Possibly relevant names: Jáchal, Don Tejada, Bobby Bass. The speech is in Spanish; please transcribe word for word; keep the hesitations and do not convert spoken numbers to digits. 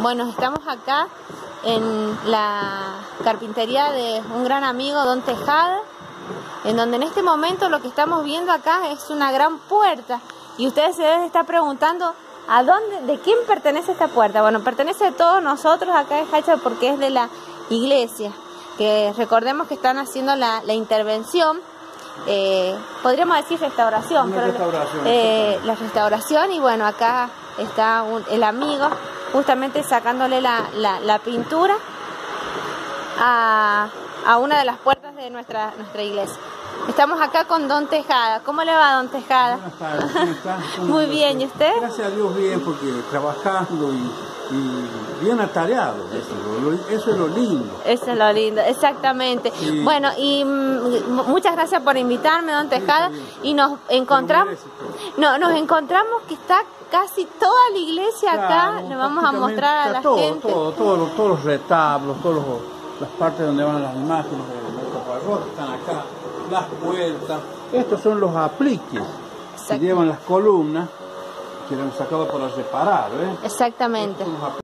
Bueno, estamos acá en la carpintería de un gran amigo, Don Tejada, en donde en este momento lo que estamos viendo acá es una gran puerta. Y ustedes se deben estar preguntando, ¿a dónde, de quién pertenece esta puerta? Bueno, pertenece a todos nosotros acá en Jáchal porque es de la iglesia, que recordemos que están haciendo la, la intervención. Eh, podríamos decir restauración, pero, restauración eh, la restauración, y bueno, acá está un, el amigo justamente sacándole la, la, la pintura a, a una de las puertas de nuestra, nuestra iglesia. Estamos acá con Don Tejada. ¿Cómo le va, Don Tejada? Buenas tardes, ¿cómo estás? ¿Cómo Muy bien, ¿y usted? Gracias a Dios bien, porque trabajando y, y bien atareado, eso, eso es lo lindo. Eso es lo lindo, exactamente. Sí. Bueno, y muchas gracias por invitarme, Don Tejada. Sí, y nos encontramos, no, nos encontramos que está casi toda la iglesia acá, claro, le vamos a mostrar a la todo, gente. Todo, todo, todos los retablos, todas las partes donde van las imágenes de nuestra parroquia están acá. Las puertas, estos son los apliques que llevan las columnas que eran sacados para reparar, ¿eh? Exactamente.